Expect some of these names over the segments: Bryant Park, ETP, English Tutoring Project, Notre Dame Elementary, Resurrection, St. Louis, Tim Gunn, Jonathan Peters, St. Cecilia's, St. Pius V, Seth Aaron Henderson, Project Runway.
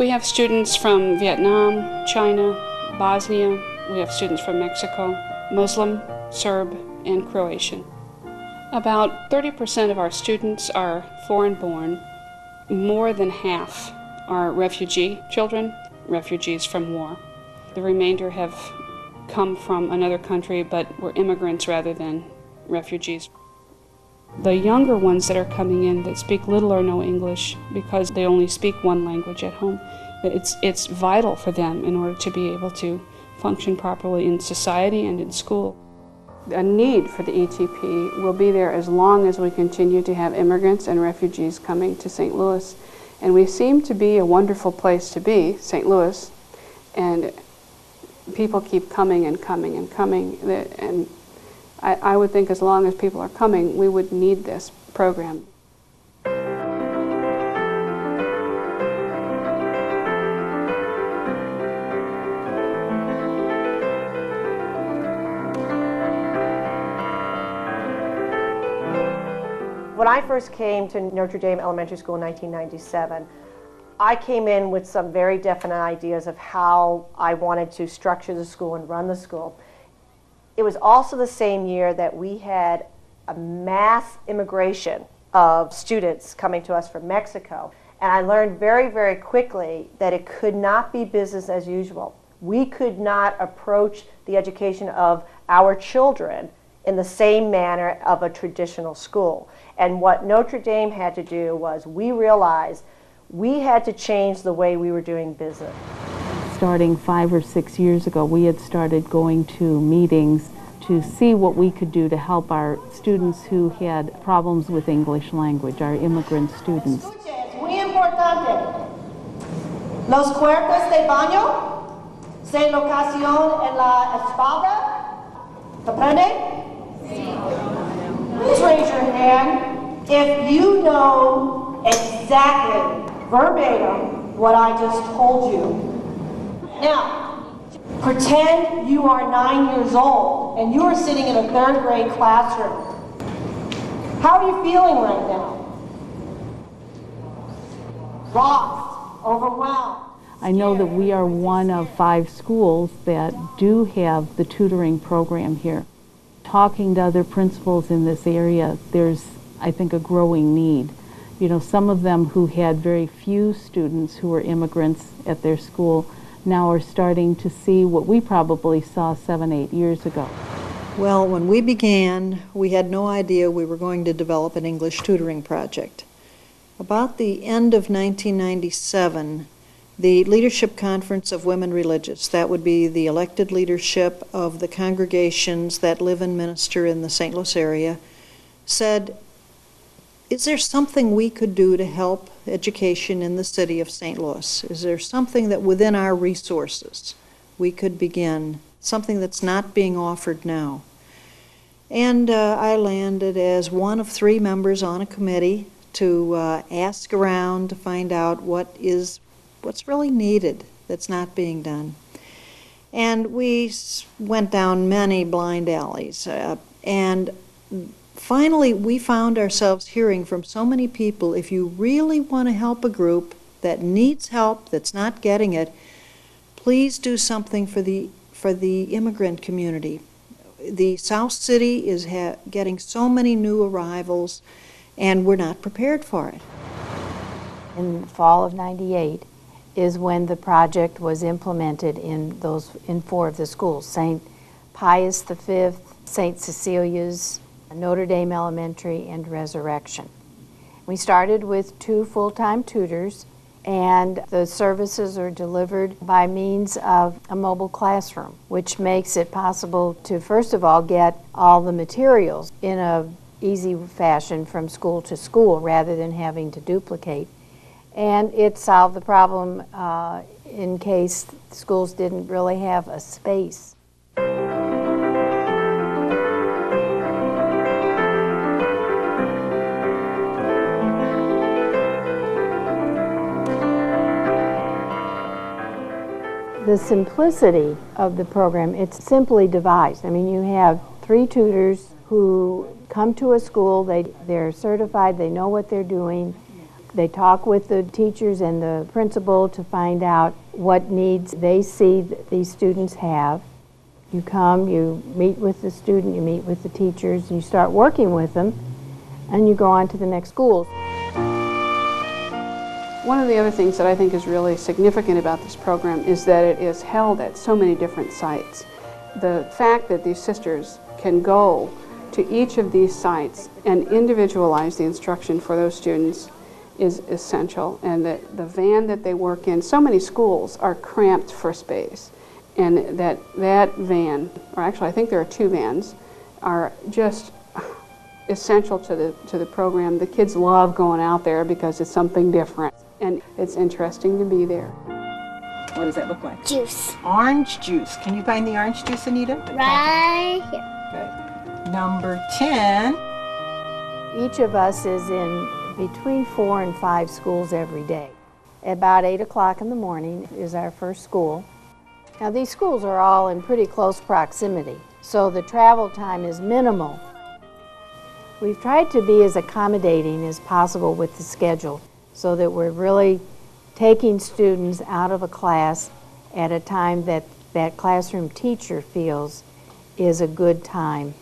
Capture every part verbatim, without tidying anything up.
We have students from Vietnam, China, Bosnia. We have students from Mexico, Muslim, Serb, and Croatian. About thirty percent of our students are foreign-born. More than half are refugee children, refugees from war. The remainder have come from another country, but were immigrants rather than refugees. The younger ones that are coming in that speak little or no English because they only speak one language at home, it's, it's vital for them in order to be able to function properly in society and in school. A need for the E T P will be there as long as we continue to have immigrants and refugees coming to Saint Louis. And we seem to be a wonderful place to be, Saint Louis, and people keep coming and coming and coming. And I, I would think as long as people are coming, we would need this program. When I first came to Notre Dame Elementary School in nineteen ninety-seven, I came in with some very definite ideas of how I wanted to structure the school and run the school. It was also the same year that we had a mass immigration of students coming to us from Mexico. And I learned very, very quickly that it could not be business as usual. We could not approach the education of our children in the same manner of a traditional school. And what Notre Dame had to do was we realized we had to change the way we were doing business. Starting five or six years ago, we had started going to meetings to see what we could do to help our students who had problems with English language, our immigrant students. Escuche, es muy importante. Los cuerpos de baño se locación en la espalda. ¿Comprende? Please raise your hand if you know exactly, verbatim, what I just told you. Now, pretend you are nine years old and you are sitting in a third grade classroom. How are you feeling right now? Lost, overwhelmed. I know that we are one of five schools that do have the tutoring program here. Talking to other principals in this area, there's, I think, a growing need. You know, some of them who had very few students who were immigrants at their school now are starting to see what we probably saw seven, eight years ago. Well, when we began, we had no idea we were going to develop an English tutoring project. About the end of nineteen ninety-seven, the Leadership Conference of Women Religious, that would be the elected leadership of the congregations that live and minister in the Saint Louis area, said, is there something we could do to help education in the city of Saint Louis? Is there something that within our resources we could begin, something that's not being offered now? And uh, I landed as one of three members on a committee to uh, ask around to find out what is what's really needed that's not being done. And we went down many blind alleys. Uh, and finally, we found ourselves hearing from so many people, if you really want to help a group that needs help, that's not getting it, please do something for the, for the immigrant community. The South City is ha getting so many new arrivals, and we're not prepared for it. In fall of ninety-eight, is when the project was implemented in those in four of the schools, Saint Pius the Fifth, Saint Cecilia's, Notre Dame Elementary, and Resurrection. We started with two full-time tutors, and the services are delivered by means of a mobile classroom, which makes it possible to, first of all, get all the materials in an easy fashion from school to school rather than having to duplicate. And it solved the problem uh, in case schools didn't really have a space. The simplicity of the program, it's simply devised. I mean, you have three tutors who come to a school, they, they're certified, they know what they're doing. They talk with the teachers and the principal to find out what needs they see that these students have. You come, you meet with the student, you meet with the teachers, and you start working with them, and you go on to the next school. One of the other things that I think is really significant about this program is that it is held at so many different sites. The fact that these sisters can go to each of these sites and individualize the instruction for those students is essential, and that the van that they work in, so many schools are cramped for space, and that that van, or actually I think there are two vans, are just essential to the, to the program. The kids love going out there because it's something different, and it's interesting to be there. What does that look like? Juice. Orange juice. Can you find the orange juice, Anita? Right here. Okay. Number ten. Each of us is in between four and five schools every day. About eight o'clock in the morning is our first school. Now these schools are all in pretty close proximity, so the travel time is minimal. We've tried to be as accommodating as possible with the schedule so that we're really taking students out of a class at a time that that classroom teacher feels is a good time.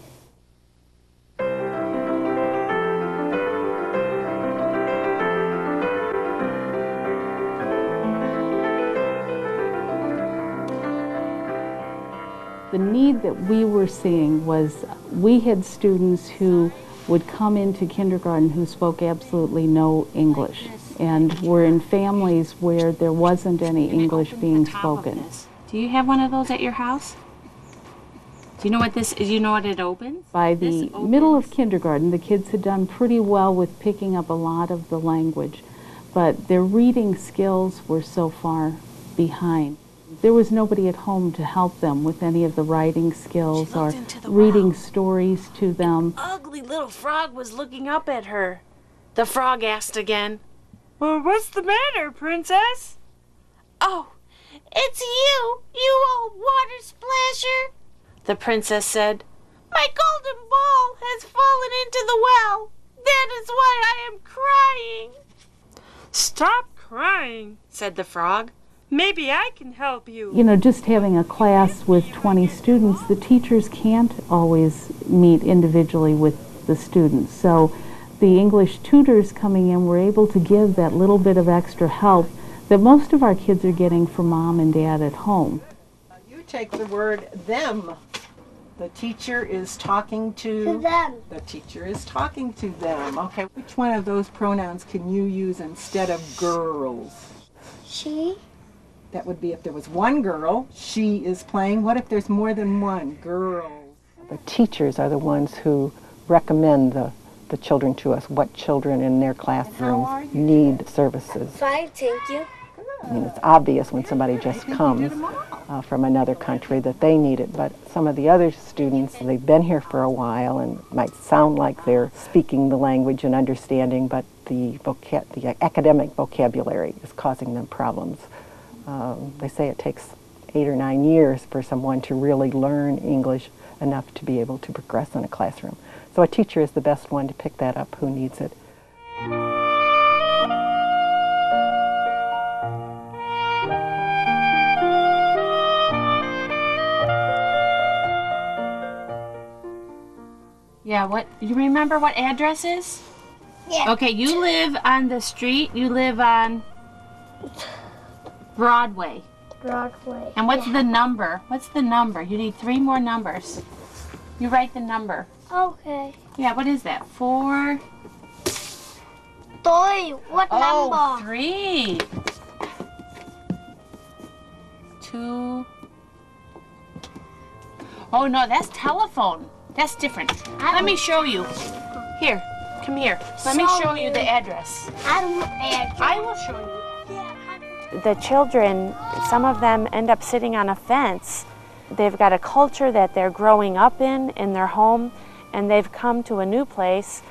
The need that we were seeing was we had students who would come into kindergarten who spoke absolutely no English and were in families where there wasn't any English being spoken. Do you have one of those at your house? Do you know what this is? You know what it opens? By the middle of kindergarten, the kids had done pretty well with picking up a lot of the language, but their reading skills were so far behind. There was nobody at home to help them with any of the writing skills or reading stories to them. An ugly little frog was looking up at her. The frog asked again, "Well, what's the matter, princess?" "Oh, it's you, you old water splasher," the princess said. "My golden ball has fallen into the well. That is why I am crying." "Stop crying," said the frog. "Maybe I can help you." You know, just having a class with twenty students, the teachers can't always meet individually with the students. So the English tutors coming in were able to give that little bit of extra help that most of our kids are getting from mom and dad at home. You take the word them. The teacher is talking to, to them. The teacher is talking to them. Okay, which one of those pronouns can you use instead of girls? She. That would be if there was one girl, she is playing. What if there's more than one girl? The teachers are the ones who recommend the, the children to us, what children in their classrooms need services. Fine, thank you. I mean, it's obvious when somebody just comes uh, from another country that they need it, but some of the other students, they've been here for a while and might sound like they're speaking the language and understanding, but the, vocab the academic vocabulary is causing them problems. Um, they say it takes eight or nine years for someone to really learn English enough to be able to progress in a classroom. So a teacher is the best one to pick that up who needs it. Yeah, what, you remember what address is? Yeah. Okay, you live on the street, you live on... Broadway. Broadway. And what's yeah. the number? What's the number? You need three more numbers. You write the number. Okay. Yeah, what is that? Four? Three. What oh, number? Three. Two. Oh, no, that's telephone. That's different. I Let me show you. Here, come here. Let so me show you the address. I don't address. I will show you. The children, some of them end up sitting on a fence. They've got a culture that they're growing up in, in their home, and they've come to a new place,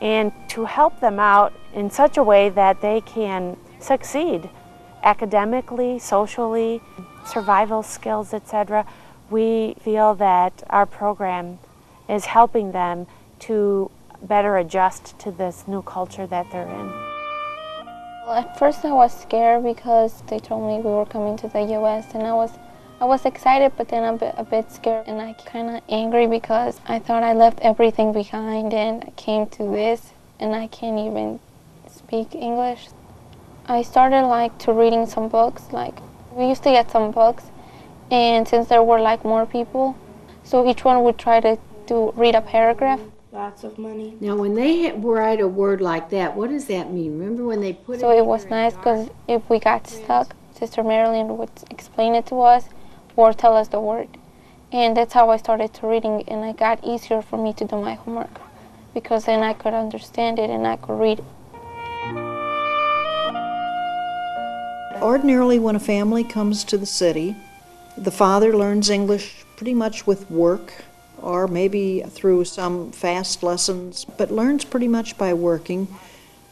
and to help them out in such a way that they can succeed academically, socially, survival skills, et cetera. We feel that our program is helping them to better adjust to this new culture that they're in. At first I was scared because they told me we were coming to the U S and I was I was excited, but then a bit, a bit scared, and I kind of angry because I thought I left everything behind and I came to this and I can't even speak English. I started like to reading some books, like we used to get some books, and since there were like more people, so each one would try to, to read a paragraph. Lots of money. Now when they write a word like that, what does that mean? Remember when they put it So it was nice because if we got stuck, Sister Marilyn would explain it to us or tell us the word. And that's how I started to reading, and it got easier for me to do my homework because then I could understand it and I could read it. Ordinarily when a family comes to the city, the father learns English pretty much with work, or maybe through some fast lessons, but learns pretty much by working.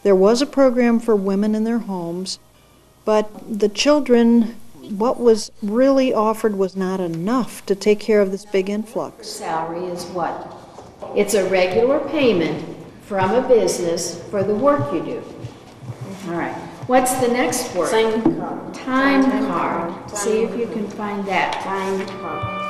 There was a program for women in their homes, but the children, what was really offered was not enough to take care of this big influx. Salary is what? It's a regular payment from a business for the work you do. All right, what's the next word? Time card. Time card. See if you can find that. Time card.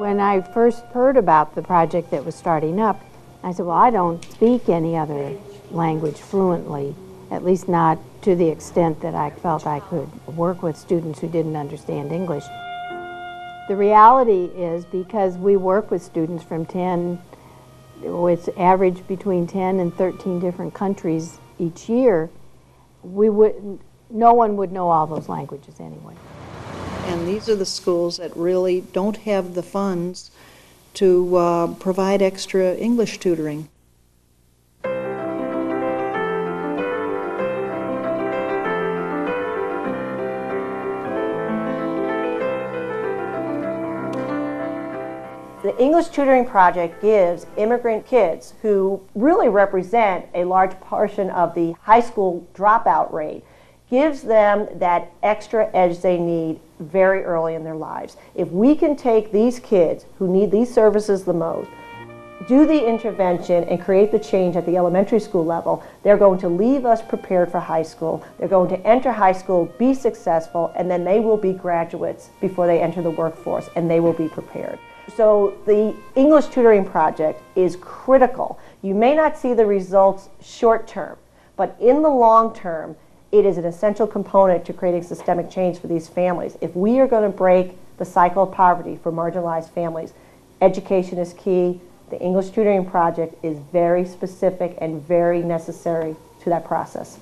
When I first heard about the project that was starting up, I said, well, I don't speak any other language fluently, at least not to the extent that I felt I could work with students who didn't understand English. The reality is, because we work with students from ten, it's average between ten and thirteen different countries each year, we would, no one would know all those languages anyway. And these are the schools that really don't have the funds to uh, provide extra English tutoring. The English Tutoring Project gives immigrant kids, who really represent a large portion of the high school dropout rate, gives them that extra edge they need very early in their lives. If we can take these kids who need these services the most, do the intervention and create the change at the elementary school level, they're going to leave us prepared for high school. They're going to enter high school, be successful, and then they will be graduates before they enter the workforce, and they will be prepared. So the English Tutoring Project is critical. You may not see the results short term, but in the long term, it is an essential component to creating systemic change for these families. If we are going to break the cycle of poverty for marginalized families, education is key. The English Tutoring Project is very specific and very necessary to that process.